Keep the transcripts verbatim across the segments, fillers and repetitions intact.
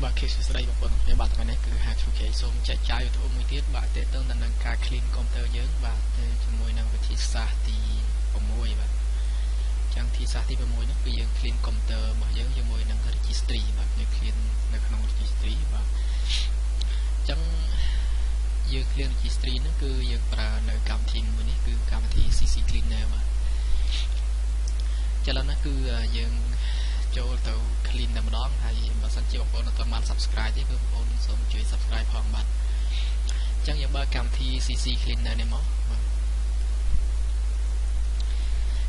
Và khi sử dụng đây bằng phần để bạn cái này cứ hạt phụ kể xuống chạy trái của tôi tiết bạn để tương đương năng ca clean computer nhớ và từ môi năng của chị xa thì của môi và chẳng thì xa thì của môi nó cứ dưỡng clean computer mà dưỡng cho môi năng cái registry và như clean năng năng registry và chẳng dưỡng clean registry nó cứ dưỡng và nơi cảm thiên mình cứ cảm thì cc cleaner mà cho nên nó cứ dưỡng cho tàu clean nằm đó hay mà sẵn chế bọn bọn bạn subscribe chứ bọn sống chơi subscribe hoặc bạn chẳng những ba cảm thi xê xê clean này mà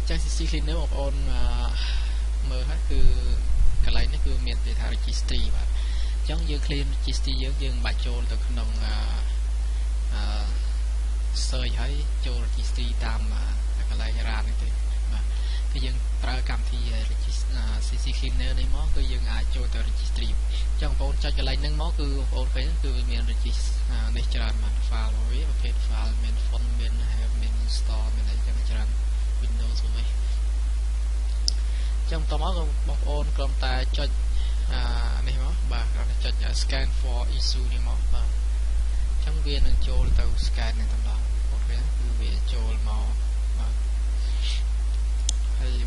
chẳng xê xê clean nếu bọn mơ hát cứ cái lấy nó cứ miền về thảo registry bạn chẳng như clean registry dưỡng dưỡng bạch cho tàu nông sơi thấy cho registry tam cái lấy ra này thì cái dânប្រើcảm thì xê xê cleaner này mó cứ dân ai cho tờ registry trong phone cho cái lấy nâng mó cứ phone phế cứ miền register natural mà file với ok file men phone men have men install men lấy natural windows với trong tao mó bọc on cầm tay cho này mó bà cho scan for issue này mó bà trong viên đang cho tao scan này tầm đó ok cứ về cho mó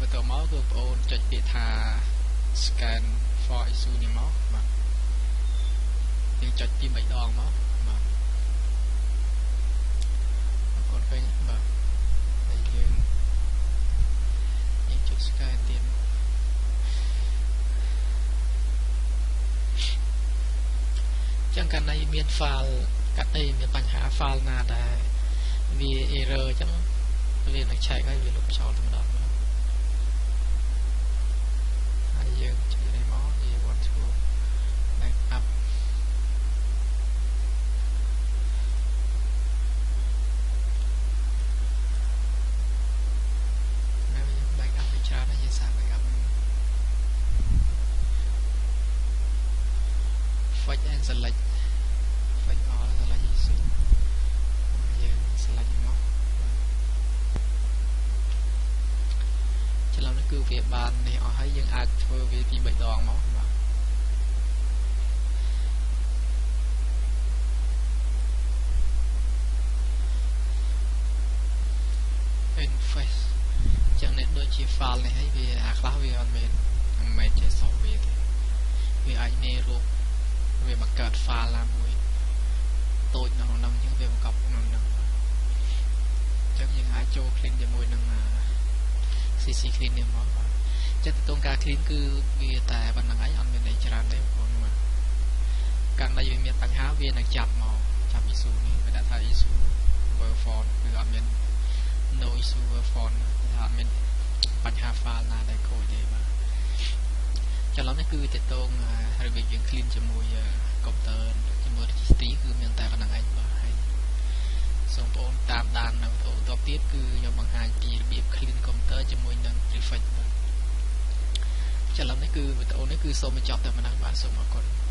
và tàu máu của bọn chạch bị thà scan for issue này máu mà nhưng chạch bị bệnh đòn máu mà còn phải nhắc mà đây nhưng nhưng chạch scan tiền chẳng cả này miền file cắt đây miền bằng hả file nào đây vì error chẳng vì nó chạy cái việc lục sau tầm đó you to the name all you want to make up maybe you make up each other you start make up fight and select fight all select issue you select them all cho nên nó cứ việc bàn này họ thấy dân ai thôi vì bị bệnh đòn máu mà in face chẳng nên đôi chia file này thấy vì ác lá vì anh mình anh mình chơi sau vì vì anh này ruột vì mà cật file làm mùi tôi nó nằm những việc cọc nó nằm chắc những ai cho clean cho mùi nằm xê xê clean này máu chắc tôn ca clean cứ vì tại bằng năng ấy anh bên này chán đấy còn mà càng đây vì miền tăng há viên là chặt màu chặt issue này và đã thấy issue với phone với anh bên no issue với phone là anh bên bằng há file là đây coi đấy mà cho lắm nó cứ chạy tôn hay việc chuyện clean cho mùi computer cho mùi tí cứ miền tại bằng năng ấy mà hay xong ôn tam đàn là tổ top tiếp cứ nhóm bằng hai kỳ biệt clean computer cho mùi năng refresh cho lắm nó cứ tụi nó cứ xong mới chọc tao mà năng bạn xong mà còn